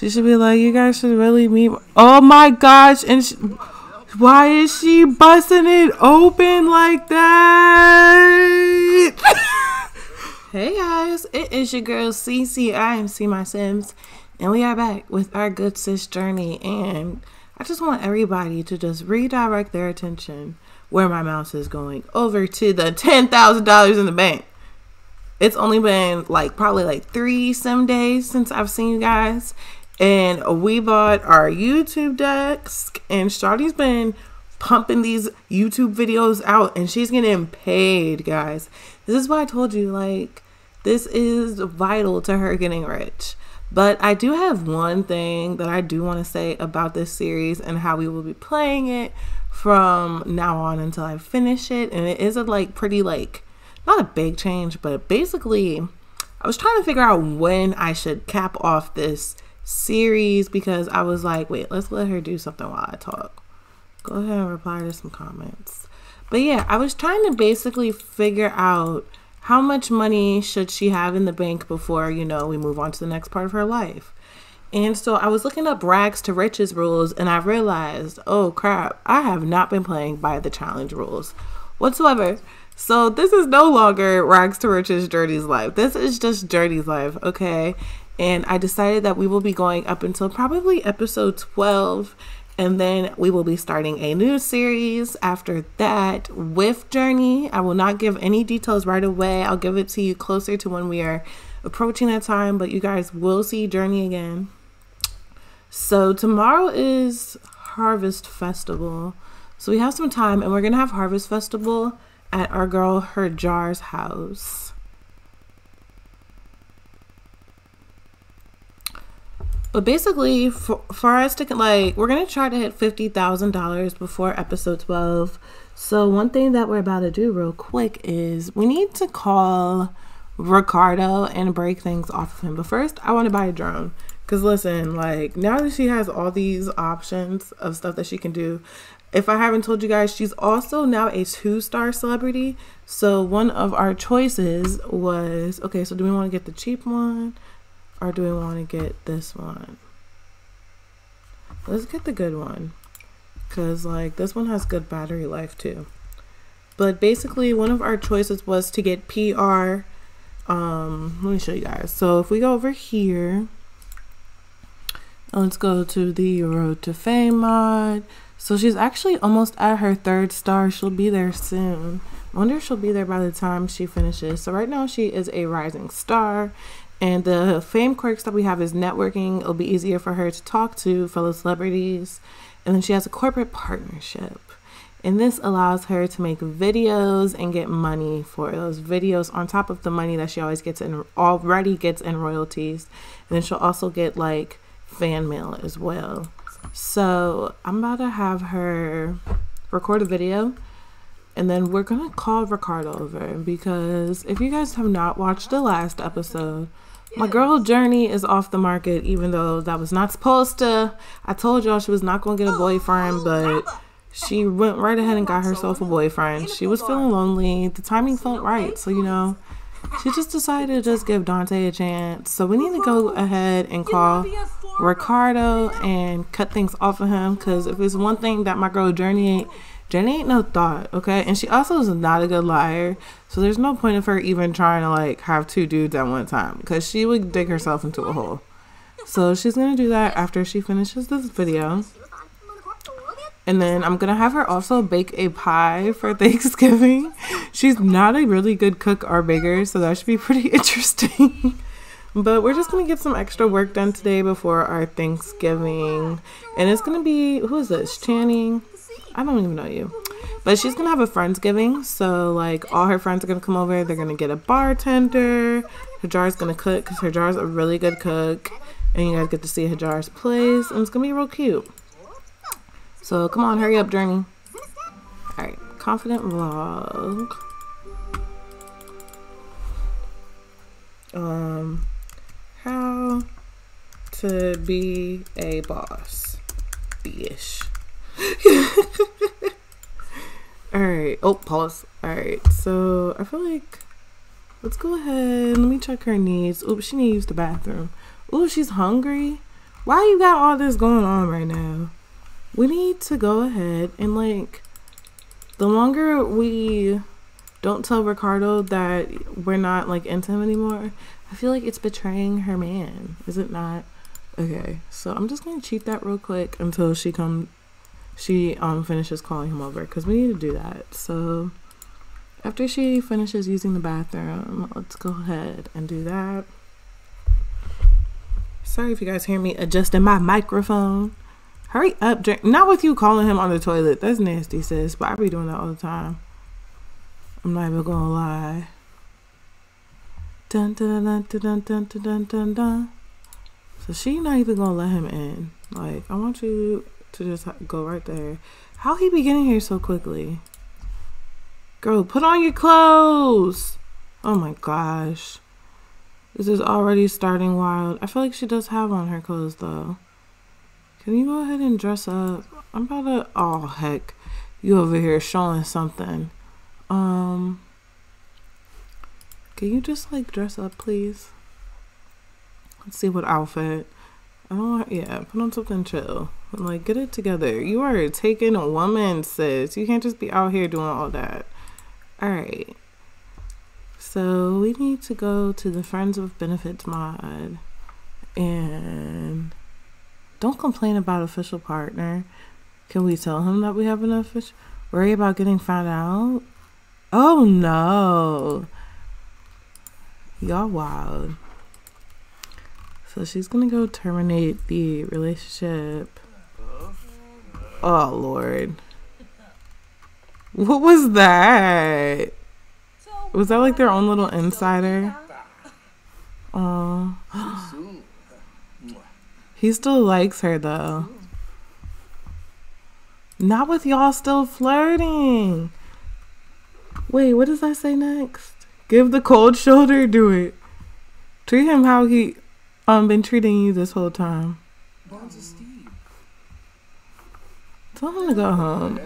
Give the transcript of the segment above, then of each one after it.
She should be like, you guys should really meet. Oh my gosh. And she, why is she busting it open like that? Hey guys, it is your girl Cece. I am C My Sims, and we are back with our good sis journey. And I just want everybody to just redirect their attention where my mouse is going, over to the $10,000 in the bank. It's only been like probably like 3 some days since I've seen you guys, and we bought our YouTube desk, and Shawty's been pumping these YouTube videos out, and she's getting paid, guys. This is why I told you, like, this is vital to her getting rich. But I do have one thing that I do want to say about this series and how we will be playing it from now on until I finish it. And it is a like pretty like, not a big change, but basically I was trying to figure out when I should cap off this series, because I was like, wait, let's let her do something while I talk. Go ahead and reply to some comments. But yeah, I was trying to basically figure out how much money should she have in the bank before, you know, we move on to the next part of her life. And so I was looking up rags to riches rules, and I realized, oh crap, I have not been playing by the challenge rules whatsoever. So this is no longer rags to riches Dirty's life. This is just Dirty's life, okay? And I decided that we will be going up until probably episode 12, and then we will be starting a new series after that with Journey. I will not give any details right away. I'll give it to you closer to when we are approaching that time, but you guys will see Journey again. So tomorrow is Harvest Festival. So we have some time, and we're gonna have Harvest Festival at our girl Her Jar's house. But basically for us to like, we're gonna try to hit $50,000 before episode 12. So one thing that we're about to do real quick is we need to call Ricardo and break things off of him. But first I want to buy a drone, because listen, like, now that she has all these options of stuff that she can do, if I haven't told you guys, she's also now a 2-star celebrity. So one of our choices was, okay, so do we want to get the cheap one or do we want to get this one? Let's get the good one, because like this one has good battery life too. But basically one of our choices was to get PR. Let me show you guys. So if we go over here, let's go to the Road to Fame mod. So she's actually almost at her 3rd star. She'll be there soon. I wonder if she'll be there by the time she finishes. So right now she is a rising star, and the fame quirks that we have is networking. It'll be easier for her to talk to fellow celebrities. And then she has a corporate partnership, and this allows her to make videos and get money for those videos on top of the money that she always gets and already gets in royalties. And then she'll also get like fan mail as well. So I'm about to have her record a video, and then we're gonna call Ricardo over, because if you guys have not watched the last episode, my girl Journey is off the market, even though that was not supposed to. I told y'all she was not gonna get a boyfriend, but she went right ahead and got herself a boyfriend. She was feeling lonely. The timing felt right, so you know, she just decided to just give Dante a chance. So we need to go ahead and call Ricardo and cut things off of him, because if it's one thing that my girl Journey ain't no thought, okay? And she also is not a good liar, so there's no point of her even trying to like have 2 dudes at one time, because she would dig herself into a hole. So she's gonna do that after she finishes this video. And then I'm gonna have her also bake a pie for Thanksgiving. She's not a really good cook or baker, so that should be pretty interesting. But we're just gonna get some extra work done today before our Thanksgiving. And it's gonna be, who is this? Channing? I don't even know you. But she's gonna have a Friendsgiving, so like all her friends are gonna come over. They're gonna get a bartender. Her Jar's gonna cook, because Her Jar's a really good cook. And you guys get to see Her Jar's place, and it's gonna be real cute. So come on, hurry up, Journey. All right, confident vlog. How to be a boss, bitch. All right. Oh, pause. All right. So I feel like let's go ahead. Let me check her needs. Oops, she needs the bathroom. Ooh, she's hungry. Why you got all this going on right now? We need to go ahead and, like, the longer we don't tell Ricardo that we're not, like, into him anymore, I feel like it's betraying her man. Is it not? Okay, so I'm just gonna cheat that real quick until she finishes calling him over, because we need to do that. So after she finishes using the bathroom, let's go ahead and do that. Sorry if you guys hear me adjusting my microphone. Hurry up, drink. Not with you calling him on the toilet. That's nasty, sis, but I be doing that all the time. I'm not even gonna lie. Dun dun dun dun dun dun dun dun dun. So she not even gonna let him in. Like, I want you to just go right there. How he be getting here so quickly? Girl, put on your clothes. Oh my gosh. This is already starting wild. I feel like she does have on her clothes, though. Can you go ahead and dress up? I'm about to... Oh, heck. You over here showing something. Can you just, like, dress up, please? Let's see what outfit. I don't want... Yeah, put on something chill. But, like, get it together. You are a taken woman, sis. You can't just be out here doing all that. All right. So we need to go to the Friends with Benefits mod and don't complain about official partner. Can we tell him that we have an official? Worry about getting found out? Oh no. Y'all wild. So she's gonna go terminate the relationship. Oh Lord. What was that? Was that like their own little insider? Oh, he still likes her though. Not with y'all still flirting. Wait, what does that say next? Give the cold shoulder, do it. Treat him how he been treating you this whole time. Tell him to go home.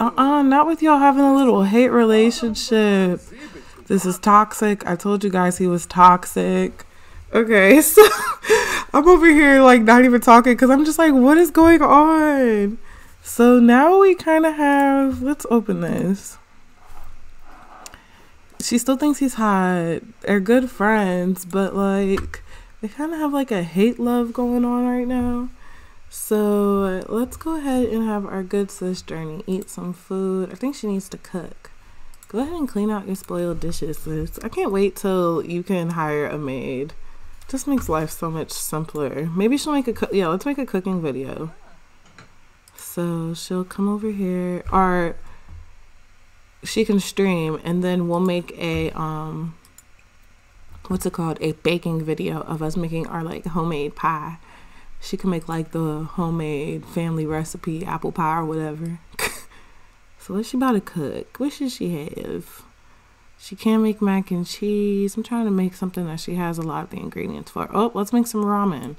Not with y'all having a little hate relationship. This is toxic. I told you guys he was toxic. Okay, so I'm over here like not even talking because I'm just like, what is going on? So now we kind of have, let's open this. She still thinks he's hot. They're good friends, but like they kind of have like a hate love going on right now. So let's go ahead and have our good sis journey eat some food. I think she needs to cook. Go ahead and clean out your spoiled dishes, sis. I can't wait till you can hire a maid. Just makes life so much simpler. Maybe she'll make a let's make a cooking video. So she'll come over here, or she can stream, and then we'll make a what's it called, a baking video of us making our like homemade pie. She can make like the homemade family recipe apple pie or whatever. So what's she about to cook? What should she have? She can make mac and cheese. I'm trying to make something that she has a lot of the ingredients for. Oh, let's make some ramen.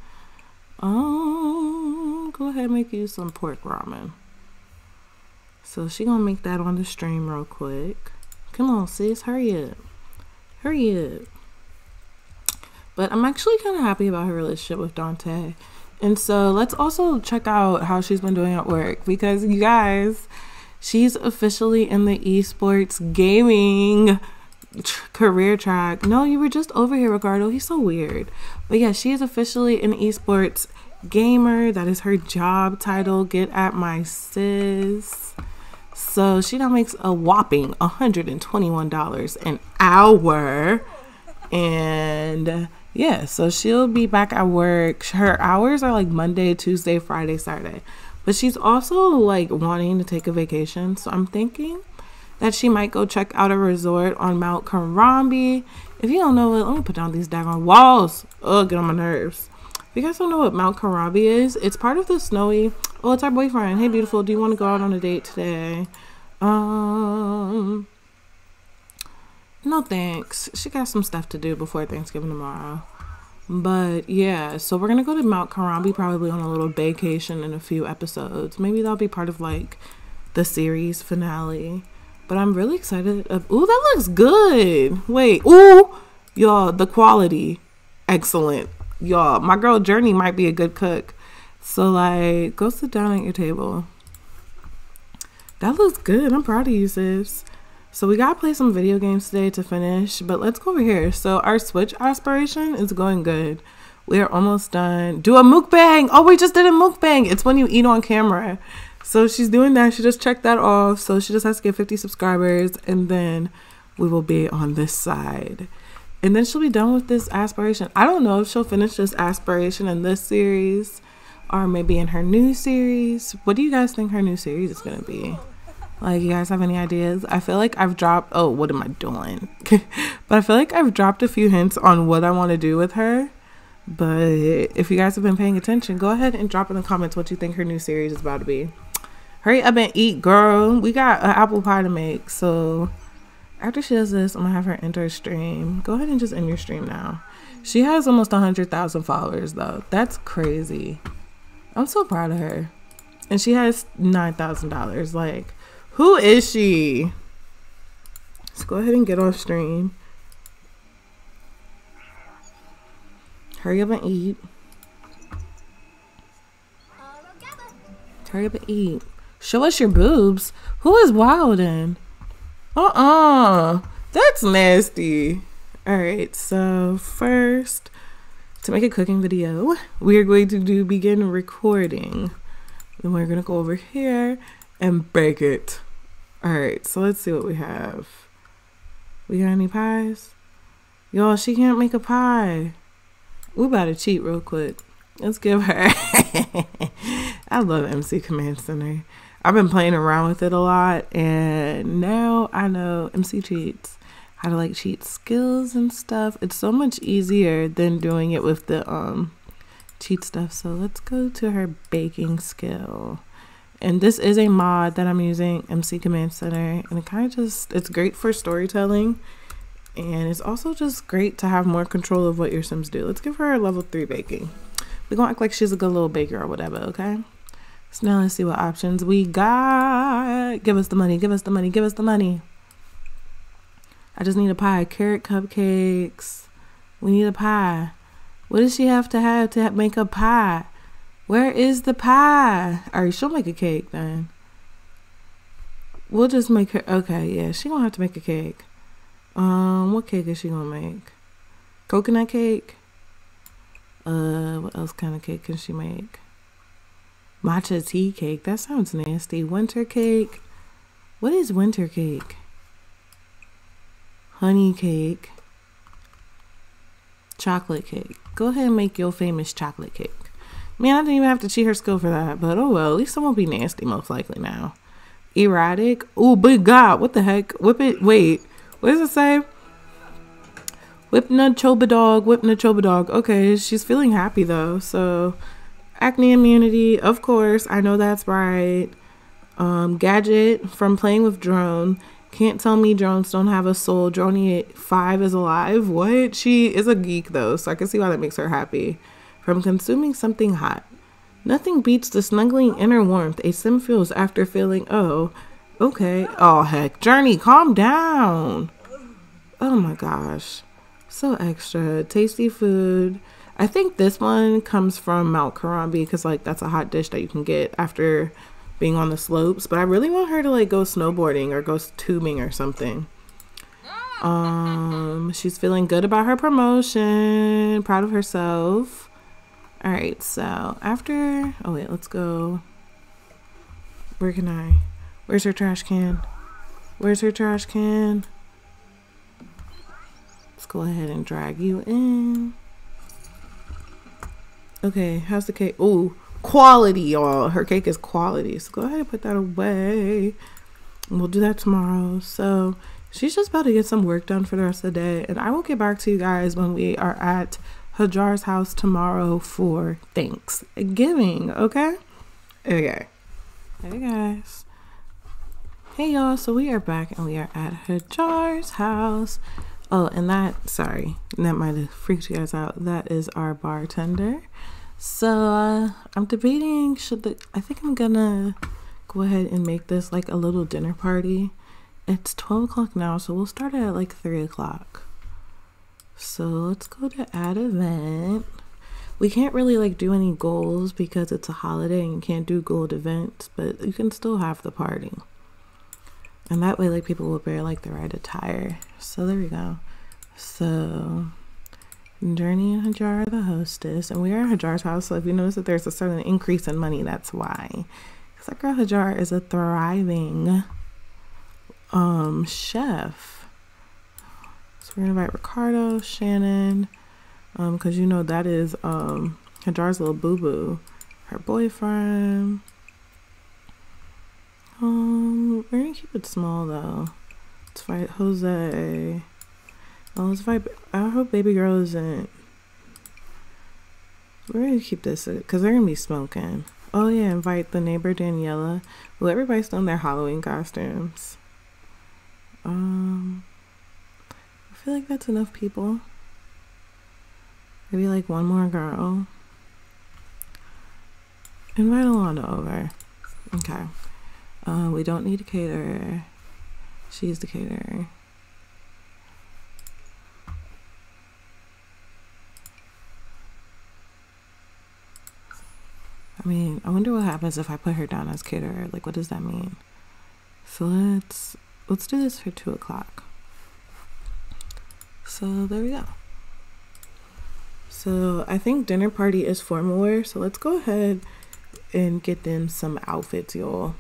Go ahead and make you some pork ramen. So she gonna make that on the stream real quick. Come on, sis, hurry up. Hurry up. But I'm actually kind of happy about her relationship with Dante. And so let's also check out how she's been doing at work, because you guys, she's officially in the esports gaming career track. No, you were just over here, Ricardo. He's so weird. But yeah, she is officially an esports gamer. That is her job title. Get at my sis. So she now makes a whopping $121 an hour. And yeah, so she'll be back at work. Her hours are like Monday, Tuesday, Friday, Saturday. But she's also like wanting to take a vacation. So I'm thinking that she might go check out a resort on Mount Karambi. If you don't know it, let me put down these daggone walls. Oh, get on my nerves. If you guys don't know what Mount Karambi is, it's part of the snowy. Oh, it's our boyfriend. Hey, beautiful. Do you want to go out on a date today? No thanks. She got some stuff to do before Thanksgiving tomorrow. But yeah, so we're going to go to Mount Karambi probably on a little vacation in a few episodes. Maybe that'll be part of like the series finale. But I'm really excited. Ooh, that looks good. Wait. Ooh, y'all, the quality. Excellent. y'all, my girl Journey might be a good cook. So like, go sit down at your table. That looks good. I'm proud of you, sis. So we gotta play some video games today to finish, but let's go over here. So our Switch aspiration is going good. We are almost done. Do a mukbang. Oh, we just did a mukbang. It's when you eat on camera. So she's doing that. She just checked that off. So she just has to get 50 subscribers, and then we will be on this side. And then she'll be done with this aspiration. I don't know if she'll finish this aspiration in this series or maybe in her new series. What do you guys think her new series is gonna be? Like, you guys have any ideas? I feel like I've dropped, oh, what am I doing? But I feel like I've dropped a few hints on what I want to do with her. But if you guys have been paying attention, go ahead and drop in the comments what you think her new series is about to be. Hurry up and eat, girl. We got an apple pie to make. So after she does this, I'm gonna have her enter a stream. Go ahead and just end your stream now. She has almost 100,000 followers though. That's crazy. I'm so proud of her. And she has $9,000. Like, who is she? Let's go ahead and get off stream. Hurry up and eat. Hurry up and eat. Show us your boobs. Who is wildin'? That's nasty. All right, so first, to make a cooking video, we are going to begin recording. Then we're gonna go over here and bake it. All right, so let's see what we have. We got any pies? Y'all, she can't make a pie. We about to cheat real quick. Let's give her. I love MC Command Center. I've been playing around with it a lot, and now I know MC cheats, how to like cheat skills and stuff. It's so much easier than doing it with the cheat stuff. So let's go to her baking skill. And this is a mod that I'm using, MC Command Center, and it kind of just, it's great for storytelling, and it's also just great to have more control of what your Sims do. Let's give her a level 3 baking. We gonna act like she's a good little baker or whatever, okay? So now let's see what options we got. Give us the money, give us the money, give us the money. I just need a pie, carrot cupcakes. We need a pie. What does she have to make a pie? Where is the pie? All right, she'll make a cake then. We'll just make her, okay, yeah, she gonna have to make a cake. What cake is she gonna make? Coconut cake? What else kind of cake can she make? Matcha tea cake, that sounds nasty. Winter cake, what is winter cake? Honey cake, chocolate cake. Go ahead and make your famous chocolate cake. Man, I didn't even have to cheat her skill for that, but oh well, at least I won't be nasty most likely now. Erotic, oh big God, what the heck? Whip it, wait, what does it say? Whip na choba dog, okay, she's feeling happy though, so. Acne immunity, of course, I know that's right. Gadget from playing with drone. Can't tell me drones don't have a soul. Droney 5 is alive, what? She is a geek though, so I can see why that makes her happy. From consuming something hot. Nothing beats the snuggling inner warmth a sim feels after feeling, oh, okay. Oh, heck, Journey, calm down. Oh my gosh, so extra. Tasty food. I think this one comes from Mount Karambi because like that's a hot dish that you can get after being on the slopes, but I really want her to like go snowboarding or go tubing or something. She's feeling good about her promotion, proud of herself. All right, so after, oh wait, let's go. Where can I, where's her trash can? Where's her trash can? Let's go ahead and drag you in. Okay, how's the cake? Oh, quality, y'all. Her cake is quality. So go ahead and put that away. We'll do that tomorrow. So she's just about to get some work done for the rest of the day. And I will get back to you guys when we are at Hajar's house tomorrow for Thanksgiving. Okay? Okay. Hey, guys. Hey, y'all. So we are back and we are at Hajar's house. Oh, and that, sorry, that might have freaked you guys out. That is our bartender. So I'm debating, I think I'm gonna go ahead and make this like a little dinner party. It's 12 o'clock now, so we'll start at like 3 o'clock. So let's go to add event. We can't really like do any goals because it's a holiday and you can't do gold events, but you can still have the party. And that way like people will wear like the right attire. So there we go. So Journey and Hajar are the hostess, and we are at Hajar's house. So if you notice that there's a certain increase in money, that's why. Because that girl Hajar is a thriving chef. So we're gonna invite Ricardo, Shannon, because you know that is Hajar's little boo-boo, her boyfriend. We're gonna keep it small though. Let's invite Jose. I hope baby girl isn't. We're gonna keep this because they're gonna be smoking. Oh yeah, invite the neighbor Daniela. Well, everybody's still in their Halloween costumes. I feel like that's enough people. Maybe like one more girl. Invite Alana over. Okay. We don't need a caterer. She's the caterer. I mean, I wonder what happens if I put her down as caterer. Like, what does that mean? So let's do this for 2 o'clock. So there we go. So I think dinner party is formal wear. So let's go ahead and get them some outfits, y'all.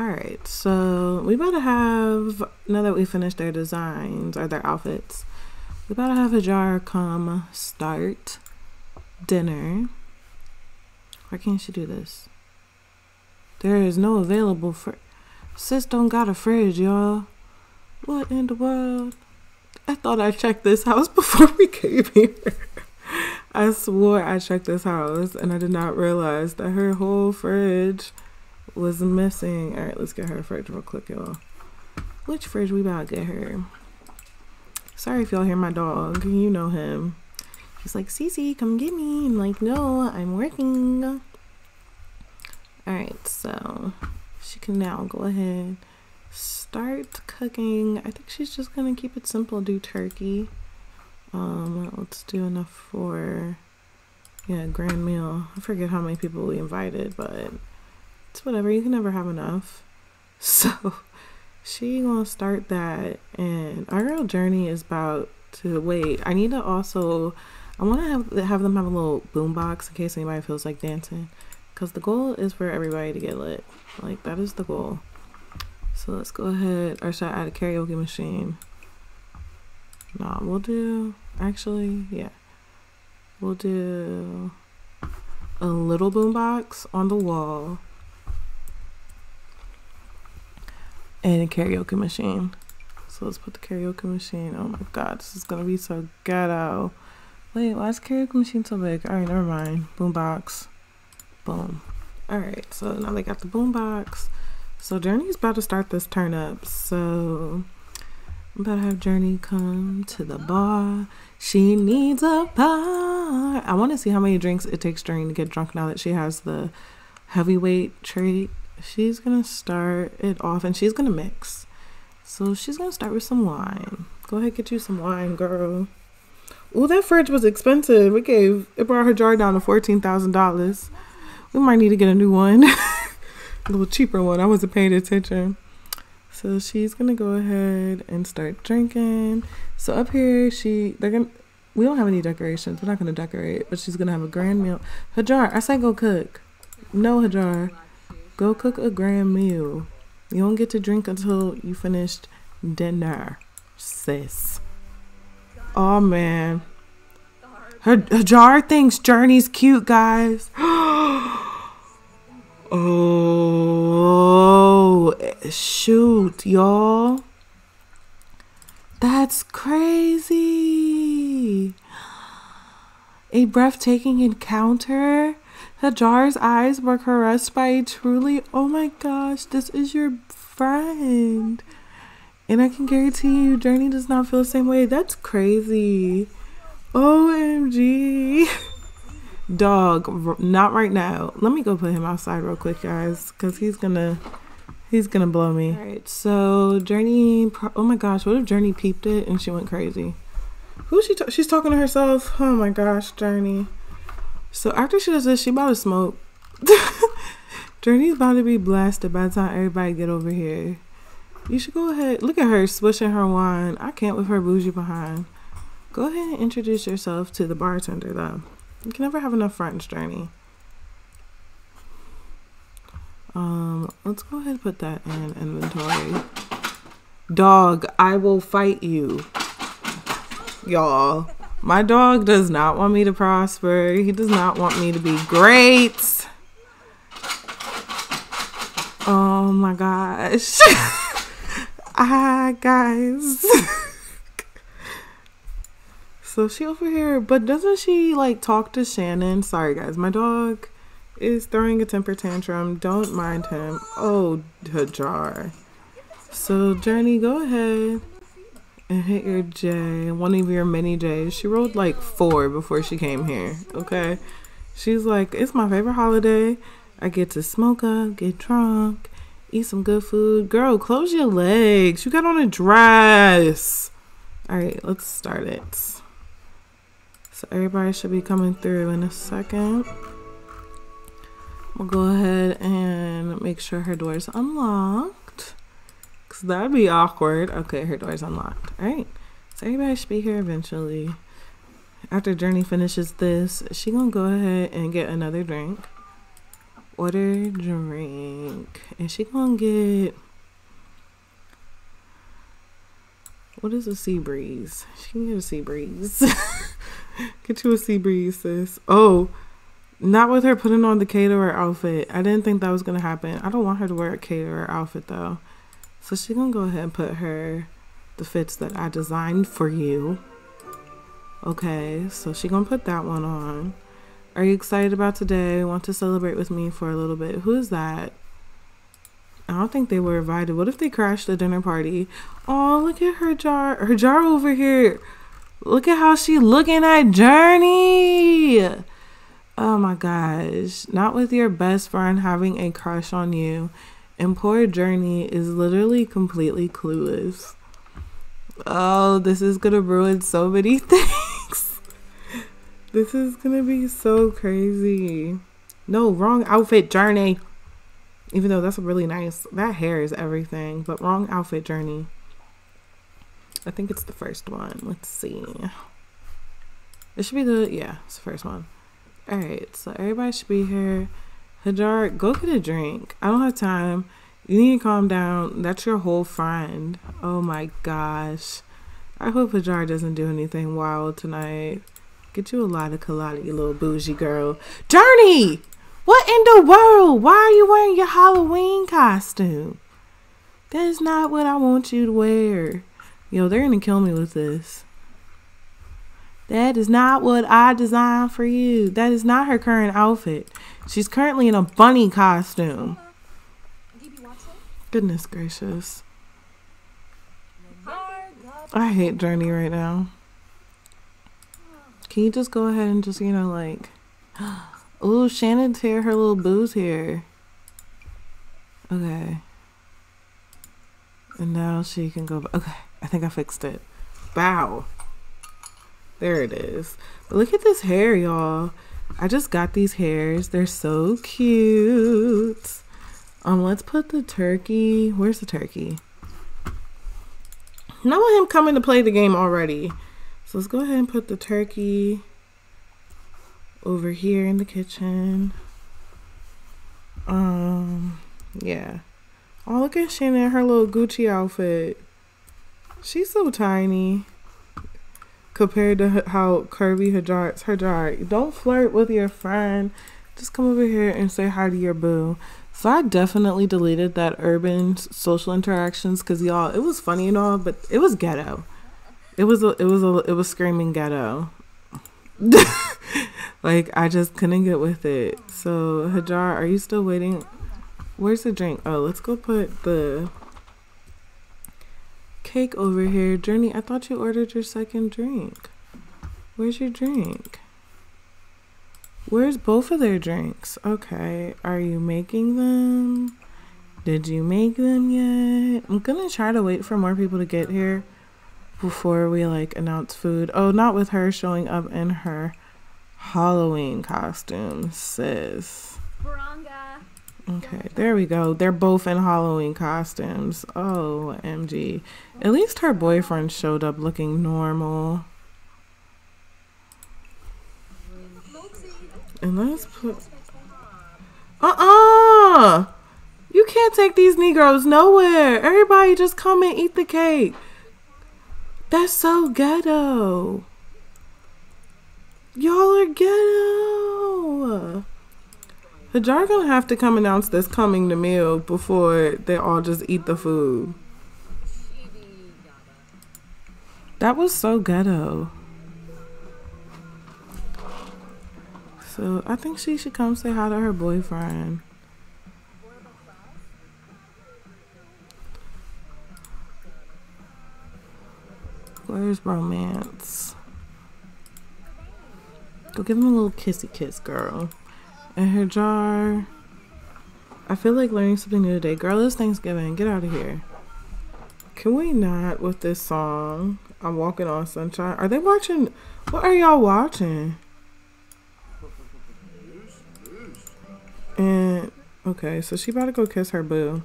Alright, so we better have, now that we finished their designs or their outfits, we better have Hajar come start dinner. Why can't she do this? There is no available fridge. Sis don't got a fridge, y'all. What in the world? I thought I checked this house before we came here. I swore I checked this house and I did not realize that her whole fridge was missing. All right, let's get her a fridge real quick, y'all. Which fridge we about to get her? Sorry if y'all hear my dog. You know him. He's like, Cece, come get me. I'm like, no, I'm working. All right, so she can now go ahead, start cooking. I think she's just gonna keep it simple, do turkey. Let's do enough for, yeah, grand meal. I forget how many people we invited, but it's whatever, you can never have enough. So she gonna start that, and our girl Journey is about to wait. I need to also, I want to have them have a little boom box in case anybody feels like dancing, because the goal is for everybody to get lit. Like, that is the goal. So let's go ahead, or should I add a karaoke machine? No, we'll do, actually, yeah, we'll do a little boom box on the wall and a karaoke machine. So let's put the karaoke machine. Oh my god, this is gonna be so ghetto. Wait, why is the karaoke machine so big? All right, never mind. Boombox. Boom. All right, so now they got the boombox. So Journey's about to start this turn up. So But her journey come to the bar. She needs a bar. I want to see how many drinks it takes Doreen to get drunk now that she has the heavyweight trait. She's going to start it off and she's going to mix. So she's going to start with some wine. Go ahead, get you some wine, girl. Oh, that fridge was expensive. It brought her jar down to $14,000. We might need to get a new one. A little cheaper one. I wasn't paying attention. So she's gonna go ahead and start drinking. So up here, we don't have any decorations. We're not gonna decorate, but she's gonna have a grand meal. Hajar, I say go cook. No, Hajar, go cook a grand meal. You don't get to drink until you finished dinner, sis. Oh man, Hajar thinks Journey's cute, guys. Oh shoot, y'all, that's crazy. A breathtaking encounter. Hajar's eyes were caressed by a truly, oh my gosh, this is your friend, and I can guarantee you Journey does not feel the same way. That's crazy. OMG. Dog, not right now. Let me go put him outside real quick, guys, because he's gonna blow me. All right, so Journey, oh my gosh, what if Journey peeped it and she went crazy? Who's she's talking to herself. Oh my gosh, Journey. So after she does this, she about to smoke. Journey's about to be blasted by the time everybody get over here. You should go ahead, look at her swishing her wine. I can't with her bougie behind. Go ahead and introduce yourself to the bartender though. You can never have enough friends, Journey. Let's go ahead and put that in inventory. Dog, I will fight you. Y'all, my dog does not want me to prosper. He does not want me to be great. Oh my gosh. Ah, guys. So she over here, but doesn't she like talk to Shannon? Sorry guys, my dog is throwing a temper tantrum. Don't mind him. Oh, Hajar. So Journey, go ahead and hit your J, one of your mini J's. She rolled like 4 before she came here, okay? She's like, it's my favorite holiday. I get to smoke up, get drunk, eat some good food. Girl, close your legs. You got on a dress. All right, let's start it. So everybody should be coming through in a second. We'll go ahead and make sure her door is unlocked, because that'd be awkward. Okay, her door is unlocked. All right, so everybody should be here eventually. After Journey finishes this, she gonna go ahead and get another drink. Order drink, and she gonna get, what is a sea breeze? She can get a sea breeze. Get you a sea breeze, sis. Oh, not with her putting on the caterer outfit. I didn't think that was going to happen. I don't want her to wear a caterer outfit, though. So she's going to go ahead and put her the fits that I designed for you. Okay, so she's going to put that one on. Are you excited about today? Want to celebrate with me for a little bit? Who is that? I don't think they were invited. What if they crashed the dinner party? Oh, look at her jar. Her jar over here. Look at how she looking at Journey. Oh my gosh. Not with your best friend having a crush on you. And poor Journey is literally completely clueless. Oh, this is going to ruin so many things. This is going to be so crazy. No, wrong outfit, Journey. Even though that's really nice. That hair is everything. But wrong outfit, Journey. I think it's the first one. Let's see. It should be the, yeah, it's the first one. All right, so everybody should be here. Hajar, go get a drink. I don't have time. You need to calm down. That's your whole friend. Oh my gosh. I hope Hajar doesn't do anything wild tonight. Get you a lot of colada, you little bougie girl. Journey, what in the world? Why are you wearing your Halloween costume? That is not what I want you to wear. Yo, they're gonna kill me with this. That is not what I designed for you. That is not her current outfit. She's currently in a bunny costume. Goodness gracious. I hate Journey right now. Can you just go ahead and just, you know, like... Ooh, Shannon's here, her little boo's here. Okay. And now she can go... Okay, I think I fixed it. Bow. There it is. But look at this hair, y'all. I just got these hairs. They're so cute. Let's put the turkey... Where's the turkey? Not want him coming to play the game already. So let's go ahead and put the turkey over here in the kitchen. Yeah. Oh, look at Shannon in her little Gucci outfit. She's so tiny compared to how curvy her jar. Don't flirt with your friend. Just come over here and say hi to your boo. So I definitely deleted that urban social interactions because y'all, it was funny and all, but it was ghetto. It was screaming ghetto. Like, I just couldn't get with it. So Hajar, are you still waiting? Where's the drink? Oh, let's go put the cake over here. Journey, I thought you ordered your second drink. Where's your drink? Where's both of their drinks? Okay, are you making them? Did you make them yet? I'm gonna try to wait for more people to get here before we like announce food. Oh, not with her showing up in her Halloween costume, sis. Okay, there we go. They're both in Halloween costumes. Oh, MG. At least her boyfriend showed up looking normal. And let's put... You can't take these Negroes nowhere. Everybody just come and eat the cake. That's so ghetto. Y'all are ghetto. Hajar gonna have to come announce this coming to meal before they all just eat the food. That was so ghetto. So I think she should come say hi to her boyfriend. Where's romance? Go give him a little kissy kiss, girl. And her jar. I feel like learning something new today. Girl, it's Thanksgiving. Get out of here. Can we not with this song? I'm walking on sunshine. Are they watching? What are y'all watching? And okay, so she about to go kiss her boo.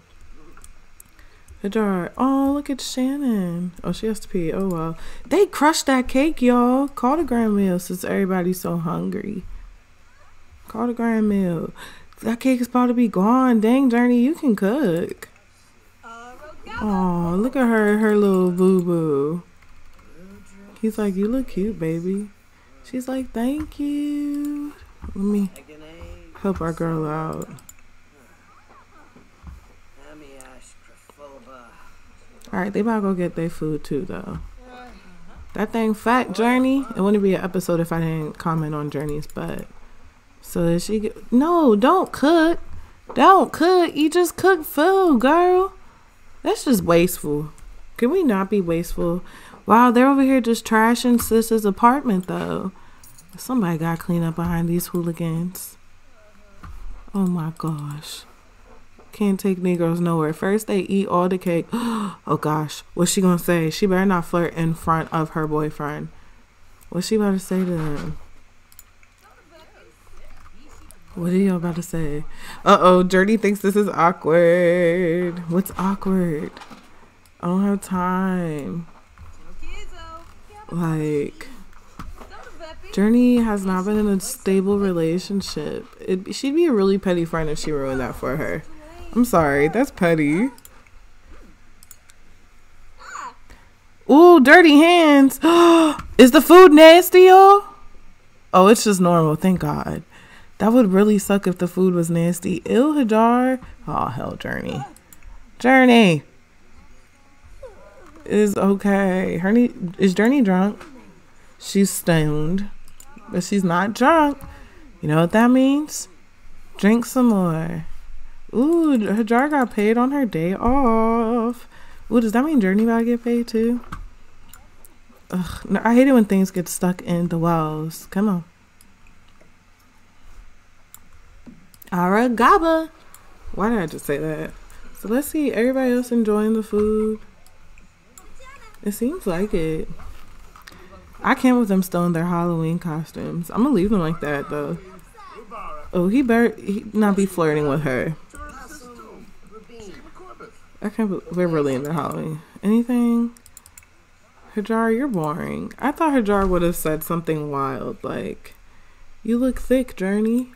Hajar. Oh, look at Shannon. Oh, she has to pee. Oh well. They crushed that cake, y'all. Call the grand meal since everybody's so hungry. Call the grand meal. That cake is about to be gone. Dang, Journey, you can cook. Oh, look at her, her little boo-boo. He's like, you look cute, baby. She's like, thank you. Let me help our girl out. Alright, they about to go get their food too though. That thing fat, Journey. It wouldn't be an episode if I didn't comment on Journey's butt. So that she get, no, don't cook. Don't cook. You just cook food, girl. That's just wasteful. Can we not be wasteful? Wow, they're over here just trashing sis's apartment though. Somebody gotta clean up behind these hooligans. Oh my gosh. Can't take Negroes nowhere. First they eat all the cake. Oh gosh. What's she gonna say? She better not flirt in front of her boyfriend. What's she about to say to them? What are y'all about to say? Uh-oh, Journey thinks this is awkward. What's awkward? I don't have time. Like... Journey has not been in a stable relationship. She'd be a really petty friend if she ruined that for her. I'm sorry, that's petty. Ooh, dirty hands. Is the food nasty, y'all? Oh, it's just normal, thank God. That would really suck if the food was nasty. Ew, Hajar. Oh, hell, Journey. Journey! Is okay. Is Journey drunk? She's stoned. But she's not drunk. You know what that means? Drink some more. Ooh, Hajar got paid on her day off. Ooh, does that mean Journey about to get paid too? Ugh, no, I hate it when things get stuck in the walls. Come on. Aragaba. Why did I just say that? So let's see. Everybody else enjoying the food? It seems like it. I can't with them still in their Halloween costumes. I'm gonna leave them like that though. Oh, he better not be flirting with her. I can't believe we're really in their Halloween. Anything? Hajar, you're boring. I thought Hajar would have said something wild like, "You look thick, Journey."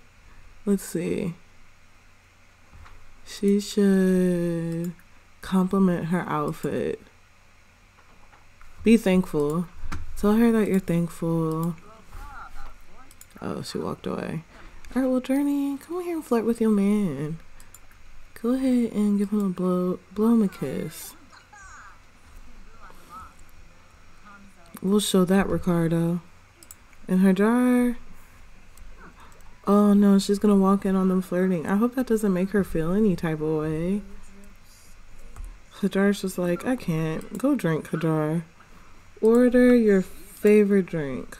Let's see. She should compliment her outfit. Be thankful. Tell her that you're thankful. Oh, she walked away. All right, well, Journey, come here and flirt with your man. Go ahead and give him a blow him a kiss. We'll show that, Ricardo. And Hajar. Oh no, she's gonna walk in on them flirting. I hope that doesn't make her feel any type of way. Hajar's just like, I can't. Go drink, Hajar. Order your favorite drink.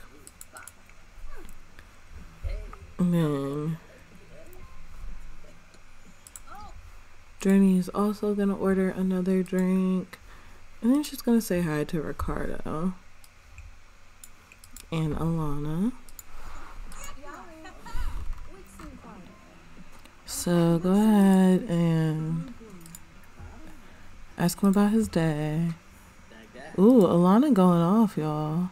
Man. Journey is also gonna order another drink. And then she's gonna say hi to Ricardo. And Alana. So go ahead and ask him about his day. Ooh, Alana going off, y'all.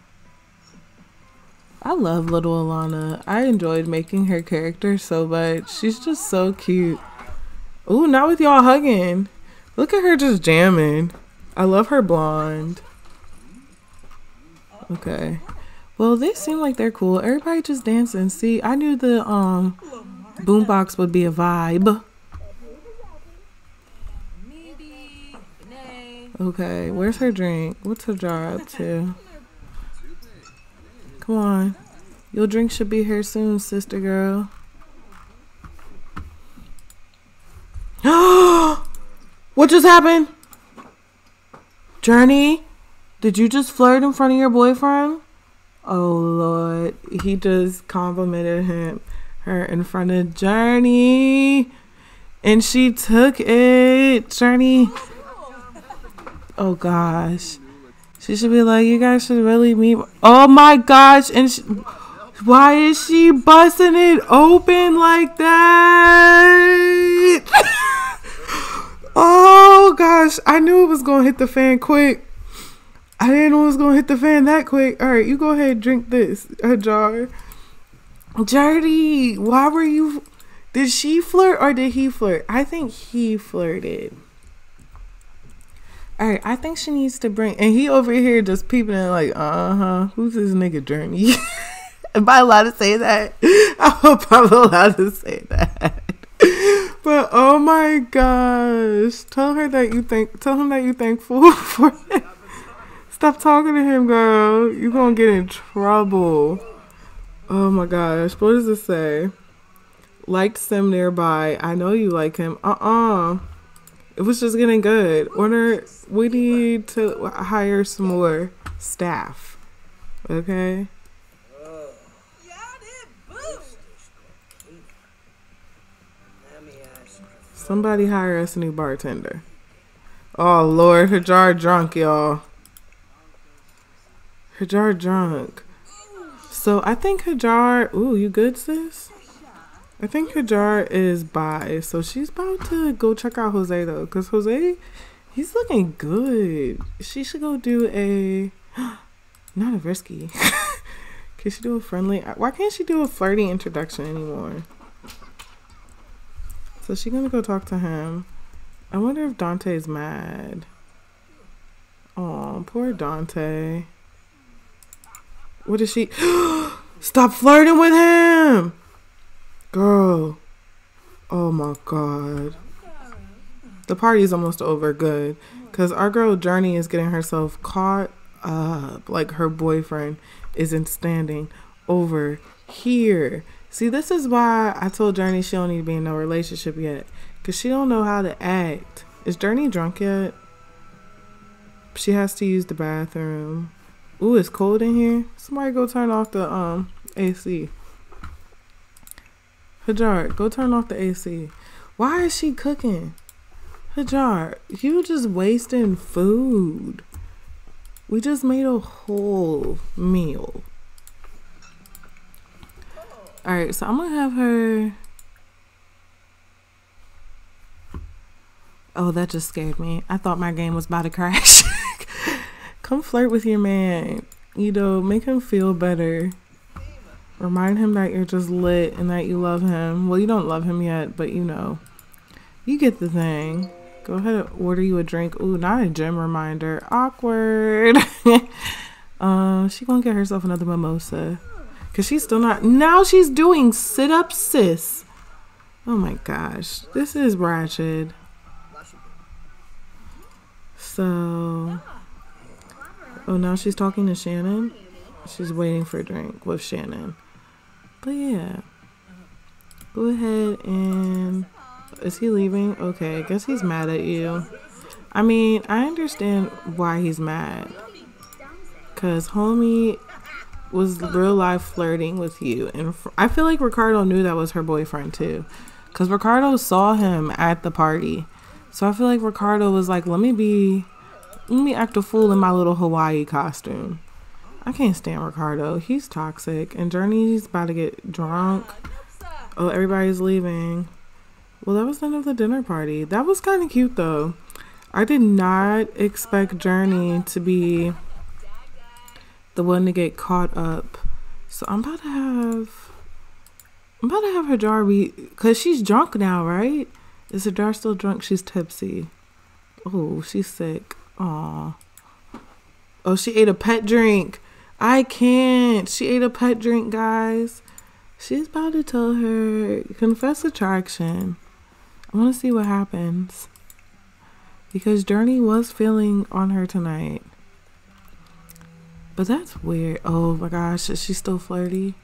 I love little Alana. I enjoyed making her character so much. She's just so cute. Ooh, not with y'all hugging. Look at her just jamming. I love her blonde. Okay. Well, they seem like they're cool. Everybody just dancing. See, I knew the boombox would be a vibe. Okay, where's her drink? What's her jar up to? Come on. Your drink should be here soon, sister girl. What just happened? Journey, did you just flirt in front of your boyfriend? Oh Lord, he just complimented her in front of Journey, and she took it. Journey. Oh gosh, she should be like, you guys should really meet. Oh my gosh, and why is she busting it open like that? Oh gosh, I knew it was gonna hit the fan quick. I didn't know it was gonna hit the fan that quick. All right, you go ahead and drink this, Hajar. Journey, why were you? Did she flirt or did he flirt? I think he flirted. All right, I think she needs to bring, and he over here just peeping and like, who's this nigga Journey? Am I allowed to say that? I hope I'm allowed to say that. But oh my gosh, tell him that you thankful for him. Stop talking to him, girl. You gonna get in trouble. Oh my gosh, what does it say? Like Sim nearby. I know you like him. It was just getting good. We need to hire some more staff. Okay. Somebody hire us a new bartender. Oh Lord, Hajar drunk, y'all. Hajar drunk. So I think Hajar, ooh, you good, sis? I think Hajar is bi, so she's about to go check out Jose though, because Jose, he's looking good. She should go do not a risky. Can she do a friendly? Why can't she do a flirty introduction anymore? So she's gonna go talk to him. I wonder if Dante's mad. Oh, poor Dante. What is she? Stop flirting with him! Girl. Oh my God. The party's almost over. Good. Because our girl Journey is getting herself caught up. Like her boyfriend isn't standing over here. See, this is why I told Journey she don't need to be in no relationship yet. Because she don't know how to act. Is Journey drunk yet? She has to use the bathroom. Ooh, it's cold in here. Somebody go turn off the AC. Hajar, go turn off the AC. Why is she cooking? Hajar, you just wasting food. We just made a whole meal. All right, so I'm gonna have her. Oh, that just scared me. I thought my game was about to crash. Come flirt with your man. You know, make him feel better. Remind him that you're just lit and that you love him. Well, you don't love him yet, but you know. You get the thing. Go ahead and order you a drink. Ooh, not a gym reminder. Awkward. She gonna get herself another mimosa. Cause she's still not. Now she's doing sit-ups, sis. Oh my gosh. This is ratchet. So, oh, now she's talking to Shannon. She's waiting for a drink with Shannon. But yeah, go ahead and, is he leaving? Okay, I guess he's mad at you. I mean, I understand why he's mad. Cause homie was real life flirting with you. And I feel like Ricardo knew that was her boyfriend too. Cause Ricardo saw him at the party. So I feel like Ricardo was like, let me act a fool in my little Hawaii costume. I can't stand Ricardo. He's toxic. And Journey's about to get drunk. Oh, everybody's leaving. Well, that was the end of the dinner party. That was kind of cute, though. I did not expect Journey to be the one to get caught up. So I'm about to have her jar read, because she's drunk now, right? Is her jar still drunk? She's tipsy. Oh, she's sick. Aw. Oh, she ate a pet drink. I can't. She ate a pet drink, guys. She's about to tell her. Confess attraction. I want to see what happens. Because Journey was feeling on her tonight. But that's weird. Oh my gosh. Is she still flirty?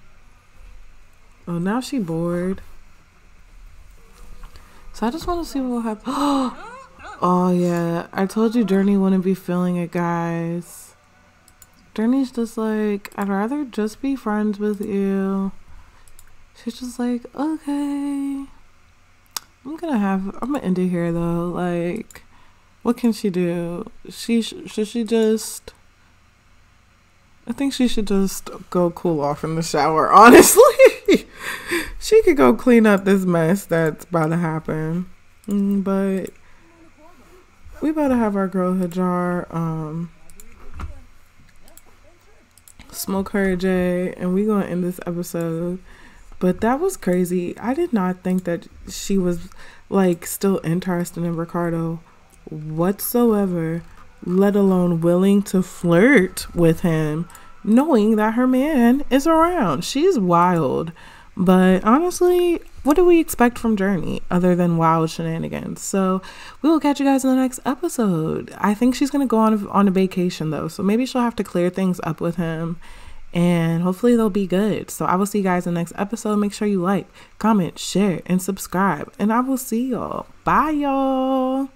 Oh, now she bored. So I just want to see what will happen. Oh, yeah. I told you Journey wouldn't be feeling it, guys. Journey's just like, I'd rather just be friends with you. She's just like, okay. I'm going to end it here, though. Like, what can she do? I think she should just go cool off in the shower, honestly. She could go clean up this mess that's about to happen. But we about to have our girl Hajar smoke her a J, and we gonna end this episode. But that was crazy. I did not think that she was like still interested in Ricardo whatsoever, let alone willing to flirt with him, knowing that her man is around. She's wild. But honestly, what do we expect from Journey other than wild shenanigans? So we will catch you guys in the next episode. I think she's going to go on a vacation, though. So maybe she'll have to clear things up with him. And hopefully they'll be good. So I will see you guys in the next episode. Make sure you like, comment, share, and subscribe. And I will see y'all. Bye, y'all.